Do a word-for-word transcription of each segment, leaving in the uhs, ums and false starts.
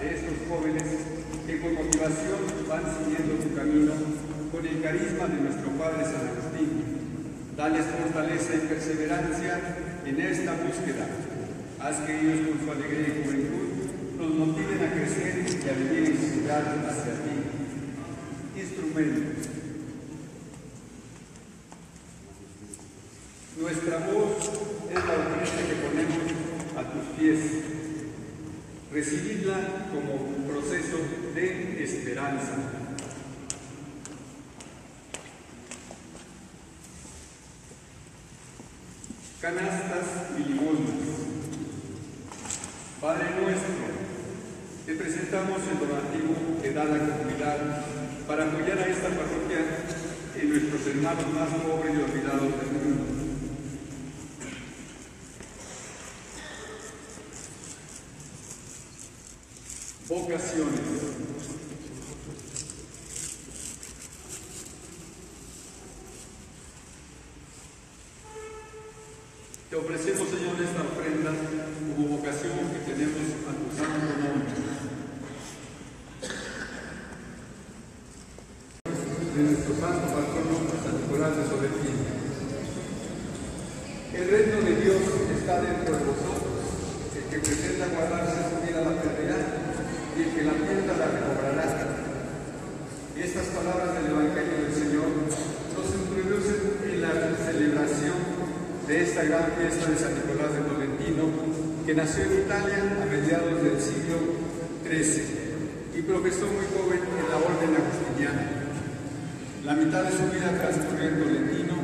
de estos jóvenes que con motivación van siguiendo su camino con el carisma de nuestro Padre San Agustín. Dales fortaleza y perseverancia en esta búsqueda. Haz que ellos con su alegría y juventud nos motiven a crecer y a vivir en santidad hacia ti. Instrumentos. Nuestra voz es la ofrenda que ponemos a tus pies. Recibidla como un proceso de esperanza. Canastas y limosnas. Padre nuestro, te presentamos el donativo que da la comunidad para apoyar a esta parroquia y nuestros hermanos más pobres y olvidados del mundo. Vocaciones. Te ofrecemos, Señor, esta ofrenda como vocación que tenemos a tu santo nombre. De nuestro santo patrono, San Nicolás de Tolentino. El reino de Dios está dentro de vosotros. El que pretenda guardarse su vida la perderá, y el que la pierda la recobrará. Y estas palabras del Evangelio del Señor nos introducen en la celebración de esta gran fiesta de San Nicolás de Tolentino, que nació en Italia a mediados del siglo trece y profesó muy joven en la Orden Agustiniana. La mitad de su vida transcurrió en Tolentino,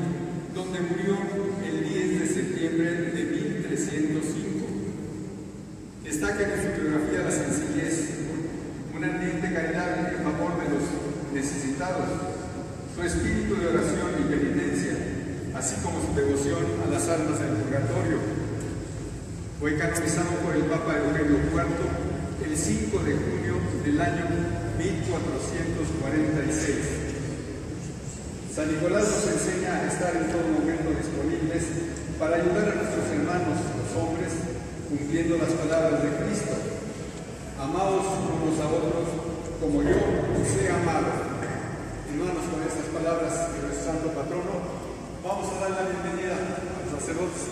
donde murió el diez de septiembre de mil trescientos cinco. Destaca en su biografía la sencillez, una ardiente caridad en favor de los necesitados, su espíritu de oración y penitencia, así como su devoción a las almas del purgatorio. Fue canonizado por el Papa Eugenio cuarto el cinco de junio del año mil cuatrocientos cuarenta y seis. San Nicolás nos enseña a estar en todo momento disponibles para ayudar a nuestros hermanos, los hombres, cumpliendo las palabras de Cristo. Amados unos a otros, como yo os he amado. Hermanos, con estas palabras de nuestro santo patrono, vamos a dar la bienvenida a los sacerdotes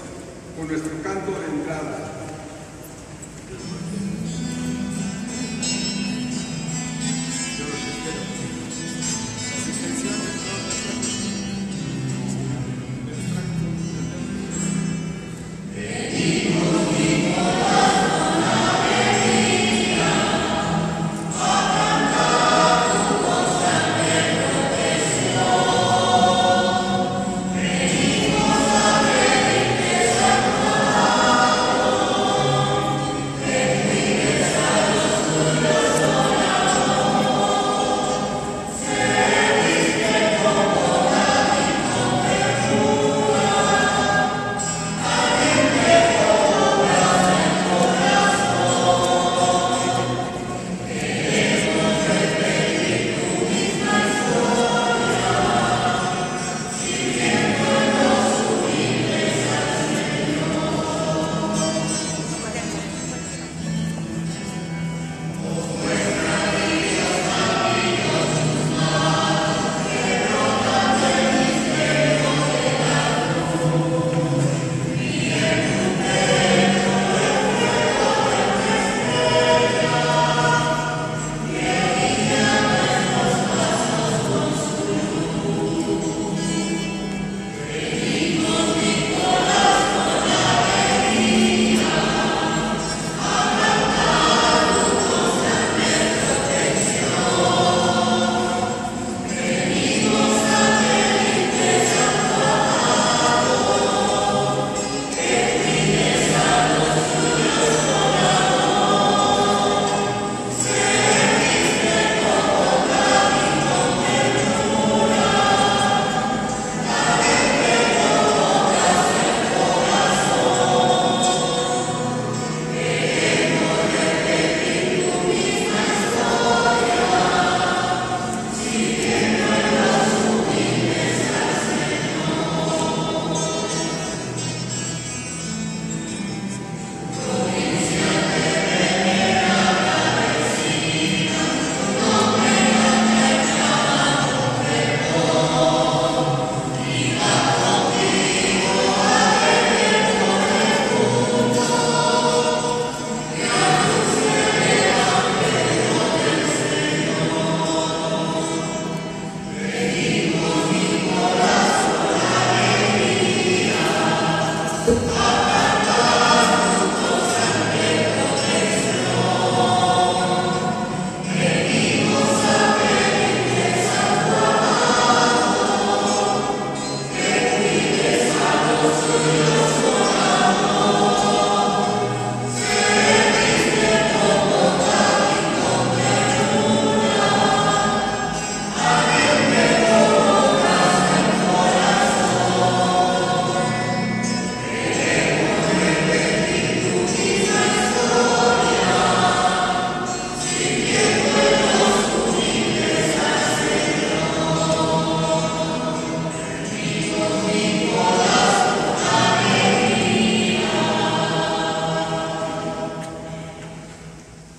con nuestro canto de entrada. Yo los espero. Las intenciones no las tengo. Venimos, Nicolás.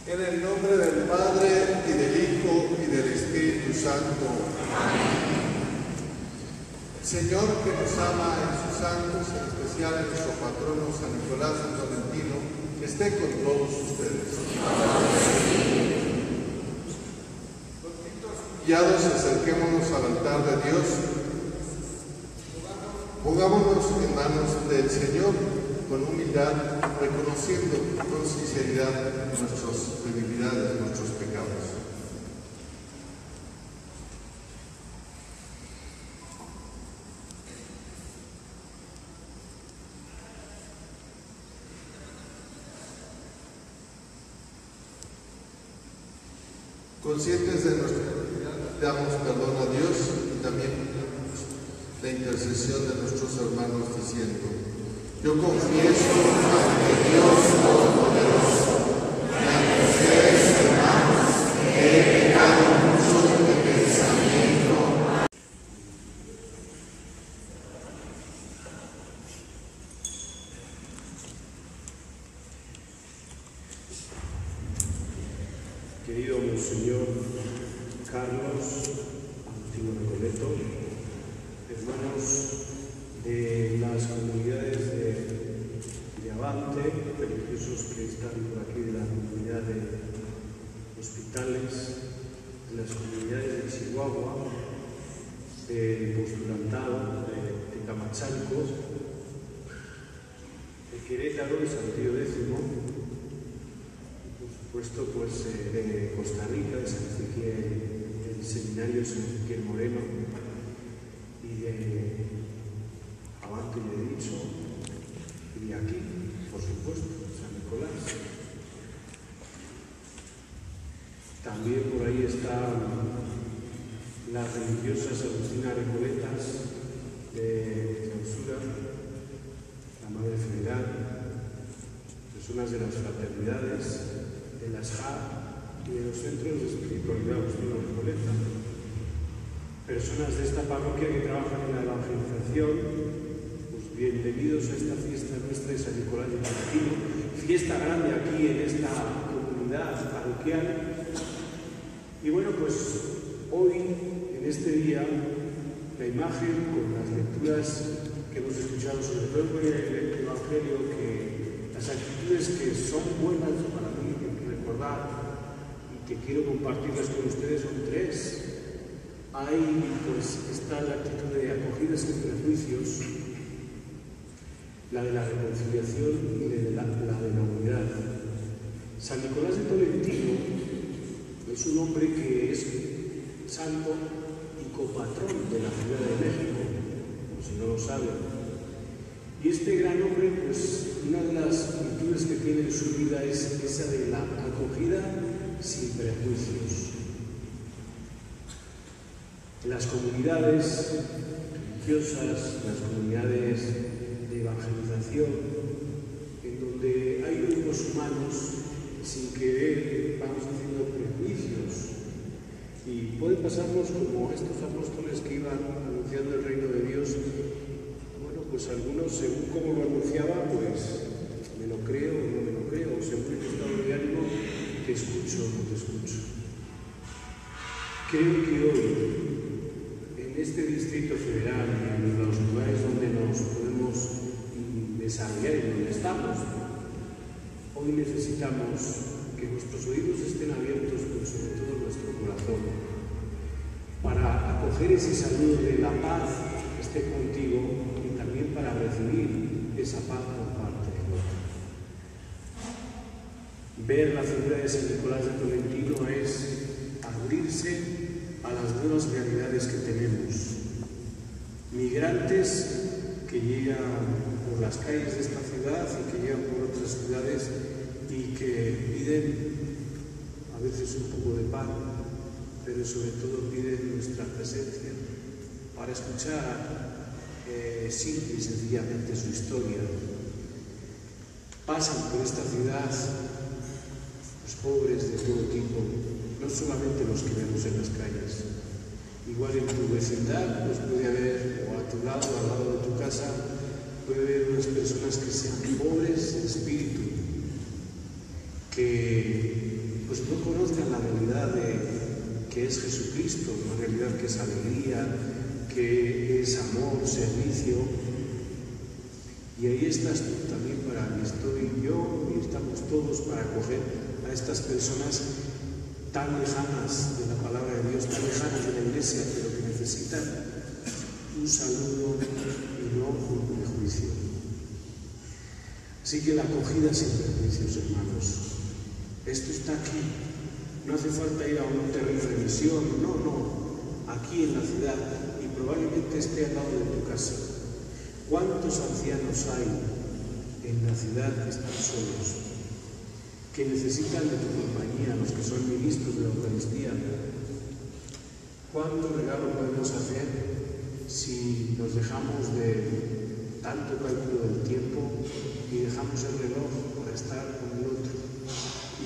En el nombre del Padre, y del Hijo, y del Espíritu Santo. Amén. El Señor que nos ama en sus santos, en especial en nuestro patrono San Nicolás de Tolentino, esté con todos ustedes. Amén. Los mitos guiados, acerquémonos al altar de Dios. Pongámonos en manos del Señor, con humildad, reconociendo con sinceridad nuestras debilidades, nuestros pecados. Conscientes de nuestra debilidad, damos perdón a Dios y también la intercesión de nuestros hermanos diciendo: yo confieso ante Dios Todopoderoso y ante ustedes, hermanos, que he pecado mucho de pensamiento. Querido Monseñor Carlos Agustino Recoleto, hermanos de las comunidades de, de Avante, religiosos que están por aquí de la comunidad de hospitales, de las comunidades de Chihuahua, del postulantado de, de Camachalco, de Querétaro y Santiago X, y por supuesto pues de Costa Rica, de San Miguel, del seminario San Miguel Moreno y de Avante, le he dicho, y aquí, por supuesto, San Nicolás. También por ahí están las religiosas Agustinas Recoletas de Clausura, la Madre Federal, personas de las fraternidades, de las J A B y de los centros de espiritualidad Agustino Recoleta, personas de esta parroquia que trabajan en la evangelización. Bienvenidos a esta fiesta nuestra de San Nicolás de Tolentino, fiesta grande aquí en esta comunidad parroquial. Y bueno, pues hoy, en este día, la imagen con las lecturas que hemos escuchado, sobre todo en el Evangelio, que las actitudes que son buenas para mí, que hay que recordar y que quiero compartirlas con ustedes son tres. Hay, pues, está la actitud de acogida sin prejuicios, la de la reconciliación y de la, la de la unidad. San Nicolás de Tolentino es un hombre que es santo y copatrón de la Ciudad de México, por si no lo saben. Y este gran hombre, pues una de las virtudes que tiene en su vida es esa de la acogida sin prejuicios. Las comunidades religiosas, las comunidades de evangelización, en donde hay grupos humanos sin querer vamos haciendo prejuicios y puede pasarnos como estos apóstoles que iban anunciando el reino de Dios. Bueno, pues algunos según como lo anunciaba, pues me lo creo o no me lo creo, según el estado de ánimo te escucho o no te escucho. Creo que hoy en este Distrito Federal y en los lugares donde nos podemos desarrollar y donde estamos, hoy necesitamos que nuestros oídos estén abiertos, pero sobre todo nuestro corazón, para acoger ese saludo de la paz que esté contigo y también para recibir esa paz por parte de nosotros. Ver la figura de San Nicolás de Tolentino es abrirse a las nuevas realidades que tenemos. Migrantes que llegan por las calles de esta ciudad y que llegan por otras ciudades y que piden a veces un poco de pan, pero sobre todo piden nuestra presencia para escuchar eh, simple y sencillamente su historia. Pasan por esta ciudad los pobres de todo tipo, no solamente los que vemos en las calles. Igual en tu vecindad, pues puede haber, o a tu lado, al lado de tu casa, puede haber unas personas que sean pobres de espíritu, que buscan la realidad de, que es Jesucristo, una realidad que es alegría, que es amor, servicio. Y ahí estás tú también para, estoy yo y estamos todos para acoger a estas personas tan lejanas de la palabra de Dios, tan lejanas de la Iglesia, pero que necesitan un saludo y no un prejuicio. Así que la acogida sin prejuicios, hermanos. Esto está aquí. No hace falta ir a un hotel de misión, no, no. Aquí en la ciudad, y probablemente esté al lado de tu casa. ¿Cuántos ancianos hay en la ciudad que están solos, que necesitan de tu compañía, los que son ministros de la Eucaristía? ¿Cuánto regalo podemos hacer si nos dejamos de tanto cálculo del tiempo y dejamos el reloj para estar con el otro?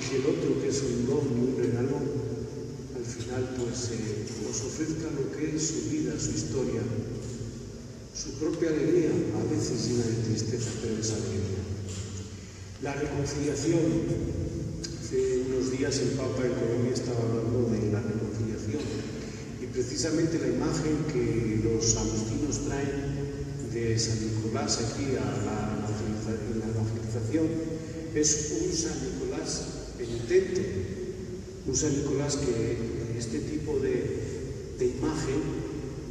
Y que el otro, que es un don y un regalo, al final pues eh, nos ofrezca lo que es su vida, su historia, su propia alegría, a veces llena de tristeza, pero es alegría. La reconciliación. Hace unos días el Papa de Colombia estaba hablando de la reconciliación, y precisamente la imagen que los agustinos traen de San Nicolás aquí a la evangelización es un San Nicolás penitente, un San Nicolás que este tipo de, de imagen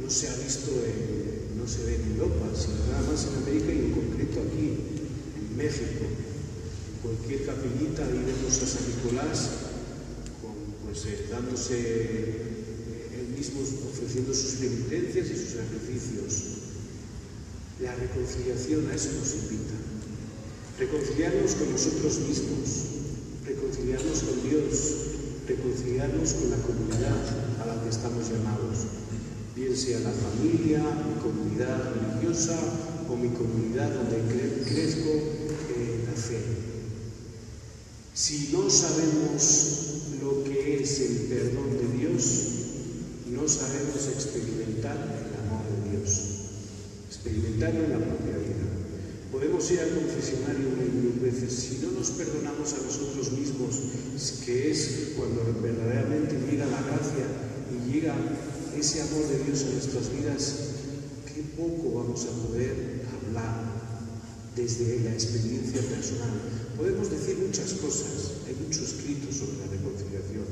no se ha visto en no se ve en Europa, sino nada más en América y en concreto aquí, en México. En cualquier capillita ahí vemos a San Nicolás con, pues, eh, dándose eh, él mismo, ofreciendo sus penitencias y sus sacrificios. La reconciliación a eso nos invita. Reconciliarnos con nosotros mismos, reconciliarnos con Dios, reconciliarnos con la comunidad a la que estamos llamados. Bien sea la familia, mi comunidad religiosa o mi comunidad donde cre crezco eh, la fe. Si no sabemos lo que es el perdón de Dios, no sabemos experimentar el amor de Dios, experimentarlo en la propia vida. Podemos ir al confesionario mil veces, si no nos perdonamos a nosotros mismos, que es cuando verdaderamente llega la gracia y llega ese amor de Dios en nuestras vidas, qué poco vamos a poder hablar desde la experiencia personal. Podemos decir muchas cosas, hay mucho escrito sobre la reconciliación.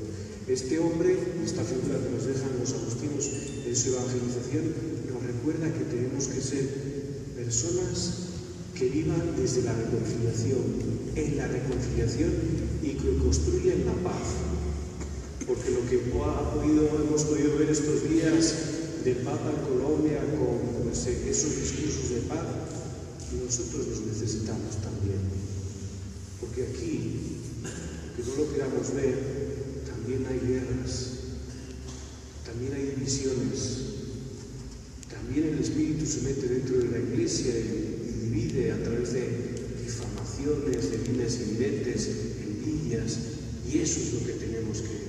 Este hombre, esta figura que nos dejan los agustinos en su evangelización, nos recuerda que tenemos que ser personas que vivan desde la reconciliación, en la reconciliación y que construyan la paz. Porque lo que ha podido, hemos podido ver estos días del Papa en Colombia con pues, esos discursos de paz, nosotros los necesitamos también. Porque aquí, aunque no lo queramos ver, también hay guerras, también hay divisiones, también el Espíritu se mete dentro de la Iglesia y, y divide a través de difamaciones, de bienes evidentes, envidias, y eso es lo que tenemos que evitar.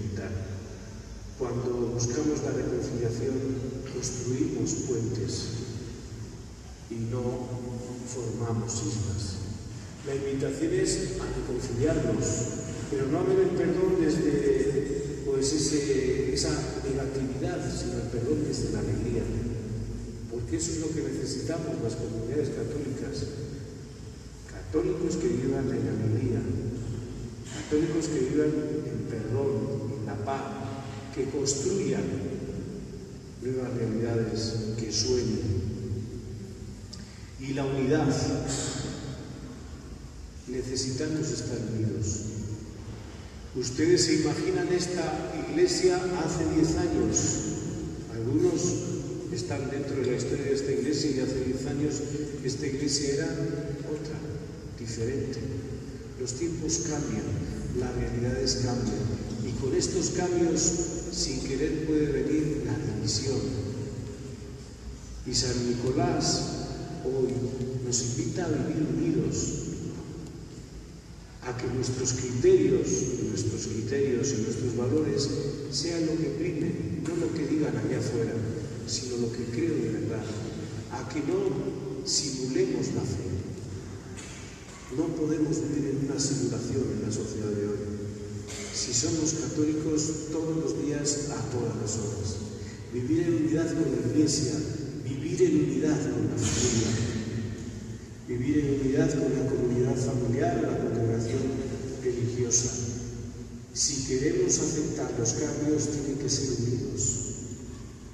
Cuando buscamos la reconciliación, construimos puentes y no formamos islas. La invitación es a reconciliarnos, pero no a ver el perdón desde pues, ese, esa negatividad, sino el perdón desde la alegría. Porque eso es lo que necesitamos las comunidades católicas. Católicos que vivan en alegría. Católicos que vivan en perdón, en la paz, que construyan nuevas realidades, que sueñen. Y la unidad, necesitamos estar unidos. Ustedes se imaginan esta iglesia hace diez años. Algunos están dentro de la historia de esta iglesia y hace diez años esta iglesia era otra, diferente. Los tiempos cambian, las realidades cambian, y con estos cambios, sin querer, puede venir la división. Y San Nicolás hoy nos invita a vivir unidos, a que nuestros criterios, nuestros criterios y nuestros valores sean lo que primen, no lo que digan allá afuera, sino lo que creo de verdad, a que no simulemos la fe. No podemos vivir en una simulación en la sociedad de hoy, si somos católicos todos los días a todas las horas. Vivir en unidad con la Iglesia, vivir en unidad con la familia, vivir en unidad con la comunidad familiar, la congregación religiosa. Si queremos aceptar los cambios, tienen que ser unidos.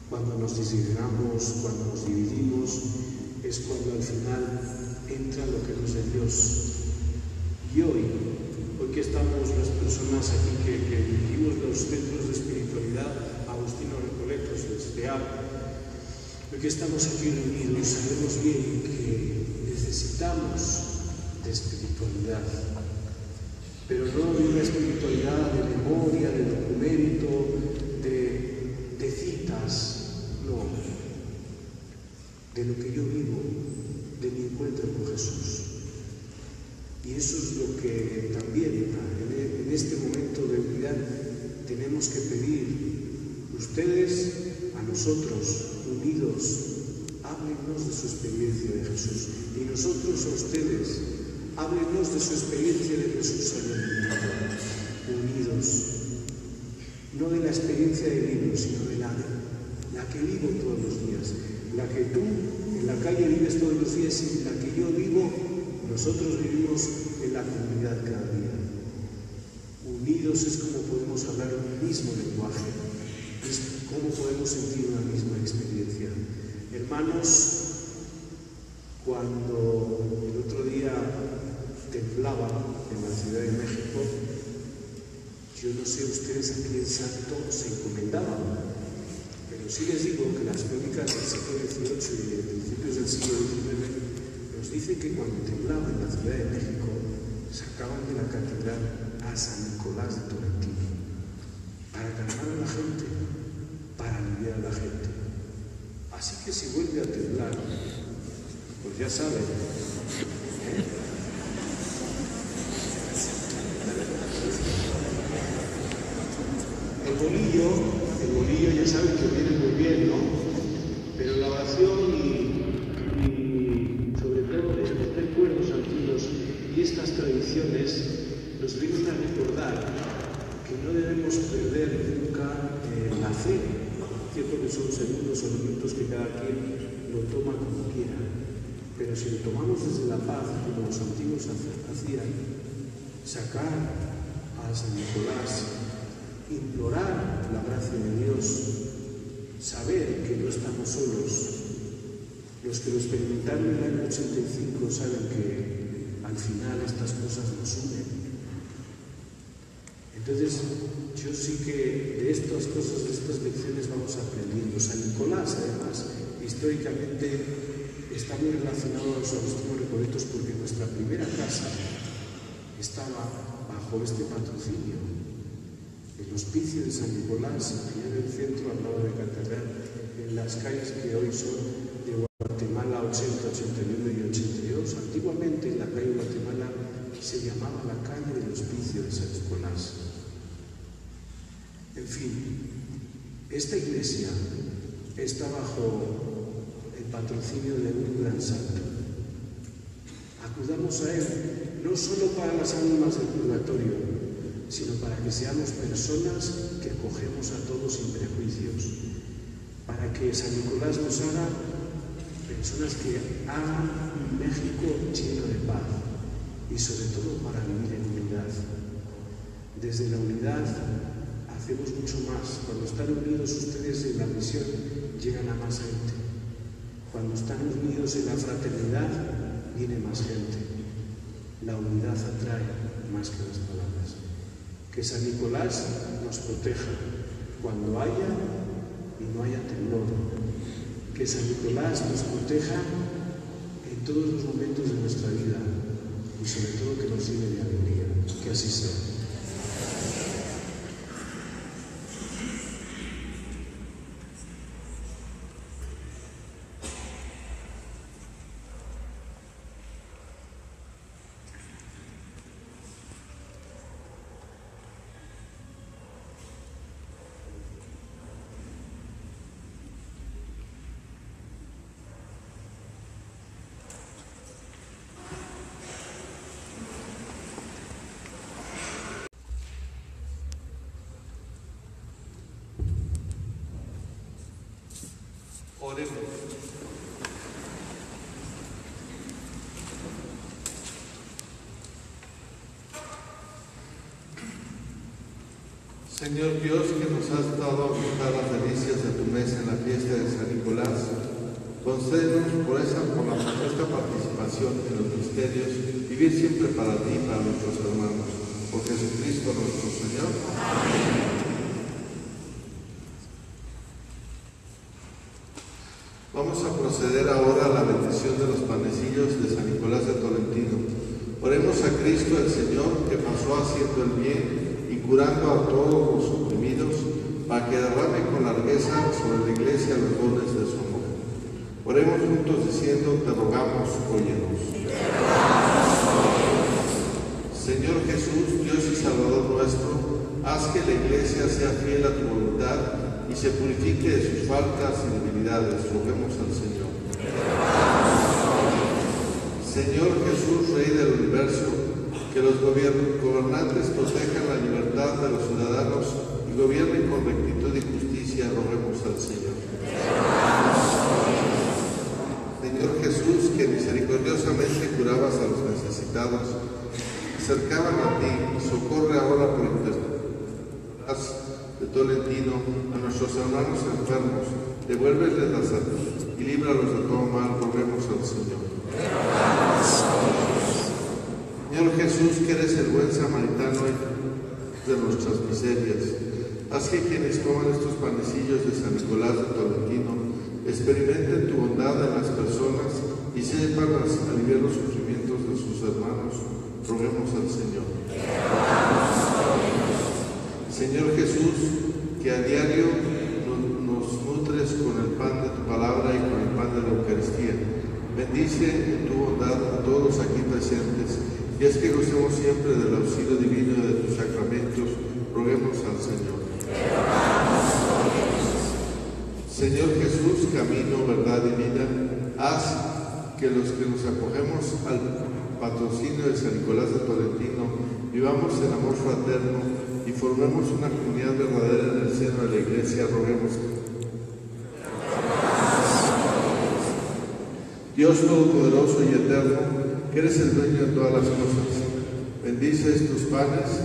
Cuando nos desintegramos, cuando nos dividimos, es cuando al final entra lo que no es de Dios. Y hoy, hoy que estamos las personas aquí que, que vivimos los centros de espiritualidad, Agustino Recoletos, el J A B, hoy que estamos aquí reunidos, sabemos bien que necesitamos de espiritualidad, pero no de una espiritualidad de memoria, de documento, de, de citas, no, de lo que yo vivo, de mi encuentro con Jesús. Y eso es lo que también en este momento de unidad tenemos que pedir. Ustedes a nosotros, unidos, háblenos de su experiencia de Jesús. Y nosotros a ustedes, háblenos de su experiencia de Jesús unidos. No de la experiencia de vivir, sino de la, la que vivo todos los días. La que tú en la calle vives todos los días y la que yo vivo. Nosotros vivimos en la comunidad cada día. Unidos es como podemos hablar un mismo lenguaje, es como podemos sentir una misma experiencia. Hermanos, cuando el otro día temblaba en la Ciudad de México, yo no sé ustedes a quién santo se encomendaban, pero sí les digo que las crónicas del siglo dieciocho y de principios del siglo diecinueve dice que cuando temblaba en la Ciudad de México sacaban de la catedral a San Nicolás de Tolentino para calmar a la gente, para aliviar a la gente. Así que si vuelve a temblar, pues ya saben, ¿eh? El bolillo, el bolillo ya saben que viene muy bien, ¿no? Pero la oración y estas tradiciones nos vienen a recordar que no debemos perder nunca eh, la fe. Cierto que son segundos o minutos que cada quien lo toma como quiera, pero si lo tomamos desde la paz, como los antiguos hacían, sacar a San Nicolás, implorar la gracia de Dios, saber que no estamos solos. Los que lo experimentaron en el año ochenta y cinco saben que al final estas cosas nos unen. Entonces, yo sí que de estas cosas, de estas lecciones vamos aprendiendo. San Nicolás, además, históricamente está muy relacionado a los Agustinos Recoletos porque nuestra primera casa estaba bajo este patrocinio. El hospicio de San Nicolás, allá en el centro, al lado de la Catedral, en las calles que hoy son de Guatemala ochenta, ochenta y uno y ochenta y dos, antiguamente en la calle Guatemala se llamaba la calle del hospicio de San Nicolás. En fin, esta iglesia está bajo el patrocinio de un gran santo. Acudamos a él no solo para las ánimas del purgatorio, sino para que seamos personas que acogemos a todos sin prejuicios, para que San Nicolás nos haga personas que hagan un México lleno de paz y sobre todo para vivir en unidad. Desde la unidad hacemos mucho más. Cuando están unidos ustedes en la misión llegan a más gente. Cuando están unidos en la fraternidad viene más gente. La unidad atrae más que las palabras. Que San Nicolás nos proteja cuando haya y no haya temblor. Que San Nicolás nos proteja en todos los momentos de nuestra vida y sobre todo que nos llene de alegría. Que así sea. Oremos. Señor Dios, que nos has dado a gustar las delicias de tu mesa en la fiesta de San Nicolás, concédenos por esa, por la, esta participación en los misterios, vivir siempre para ti y para nuestros hermanos. Por Jesucristo nuestro Señor. Amén. Vamos a proceder ahora a la bendición de los panecillos de San Nicolás de Tolentino. Oremos a Cristo el Señor, que pasó haciendo el bien y curando a todos los oprimidos, para que derrame con largueza sobre la iglesia los dones de su amor. Oremos juntos diciendo: te rogamos, óyenos. Señor Jesús, Dios y Salvador nuestro, haz que la iglesia sea fiel a tu voluntad y se purifique de sus faltas y debilidades. Roguemos al Señor. Señor Jesús, Rey del Universo, que los gobernantes protejan la libertad de los ciudadanos y gobiernen con rectitud y justicia. Roguemos al Señor. Señor Jesús, que misericordiosamente curabas a los necesitados, acercaban a ti, socorre ahora por intercesión de Tolentino a nuestros hermanos enfermos, devuélveles la salud y líbralos de todo mal. Roguemos al Señor. Señor Jesús, que eres el buen samaritano de nuestras miserias, haz que quienes coman estos panecillos de San Nicolás de Tolentino experimenten tu bondad en las personas y sepan aliviar los sufrimientos de sus hermanos. Roguemos al Señor. Señor Jesús, que a diario nos, nos nutres con el pan de tu palabra y con el pan de la Eucaristía, bendice en tu bondad a todos los aquí presentes, y es que gocemos siempre del auxilio divino de tus sacramentos. Roguemos al Señor. Señor Jesús, camino, verdad y vida, haz que los que nos acogemos al patrocinio de San Nicolás de Tolentino vivamos en amor fraterno y formemos una comunidad verdadera en el seno de la Iglesia. Roguemos. Dios Todopoderoso y Eterno, que eres el dueño de todas las cosas, bendice estos panes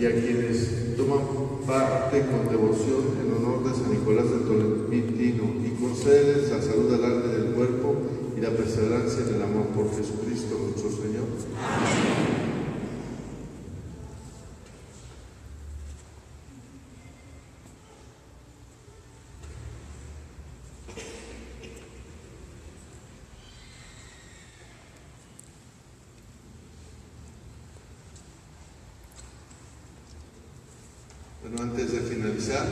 y a quienes toman parte con devoción en honor de San Nicolás de Tolentino, y concedes la salud del alma y del cuerpo y la perseverancia en el amor, por Jesucristo nuestro Señor. Amén. Antes de finalizar,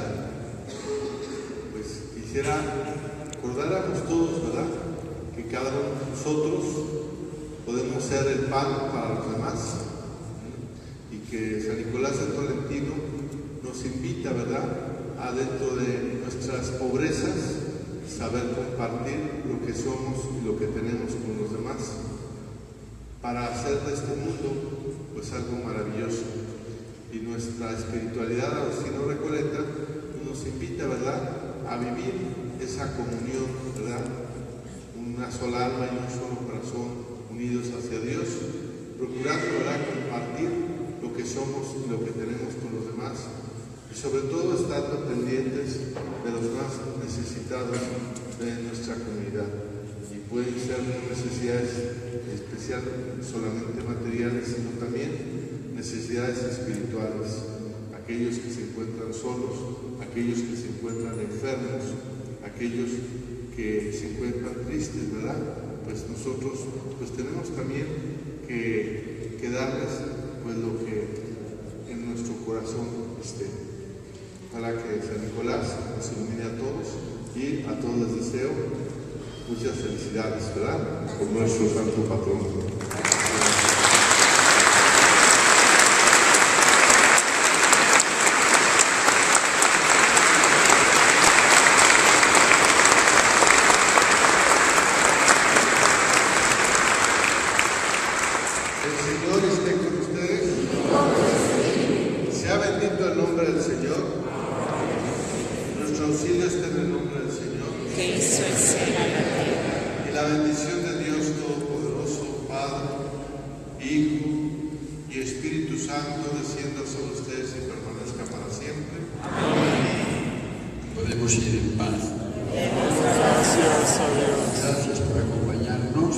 pues quisiera acordáramos todos, ¿verdad?, que cada uno de nosotros podemos ser el pan para los demás, y que San Nicolás de Tolentino nos invita, ¿verdad?, a dentro de nuestras pobrezas saber compartir lo que somos y lo que tenemos con los demás, para hacer de este mundo pues algo maravilloso. Y nuestra espiritualidad, Agustino Recoleta, nos invita, ¿verdad?, a vivir esa comunión, ¿verdad?, una sola alma y un solo corazón unidos hacia Dios, procurando, ¿verdad?, compartir lo que somos y lo que tenemos con los demás, y sobre todo estando pendientes de los más necesitados de nuestra comunidad. Y pueden ser no necesidades especiales, solamente materiales, sino también necesidades espirituales, aquellos que se encuentran solos, aquellos que se encuentran enfermos, aquellos que se encuentran tristes, ¿verdad? Pues nosotros pues tenemos también que, que darles pues lo que en nuestro corazón esté. Para que San Nicolás nos ilumine a todos, y a todos les deseo muchas felicidades, ¿verdad?, por nuestro santo patrón. Señor, nuestro auxilio está en el nombre del Señor. que hizo el cielo y la tierra. Y la bendición de Dios Todopoderoso, Padre, Hijo y Espíritu Santo, descienda sobre ustedes y permanezca para siempre. Amén. Podemos ir en paz. Gracias a Dios. Gracias por acompañarnos.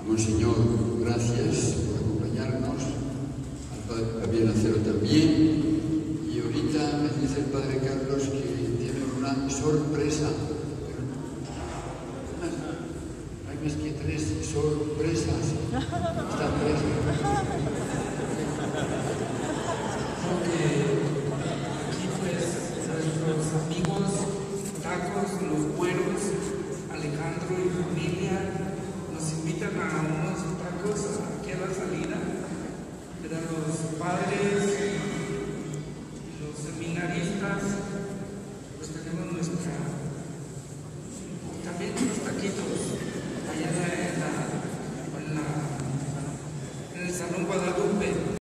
Amor Señor, gracias por acompañarnos. Al Padre Javier Acero también. Y ahorita me dice el Padre Carlos que tiene una sorpresa. Hay más que tres sorpresas. Está preso.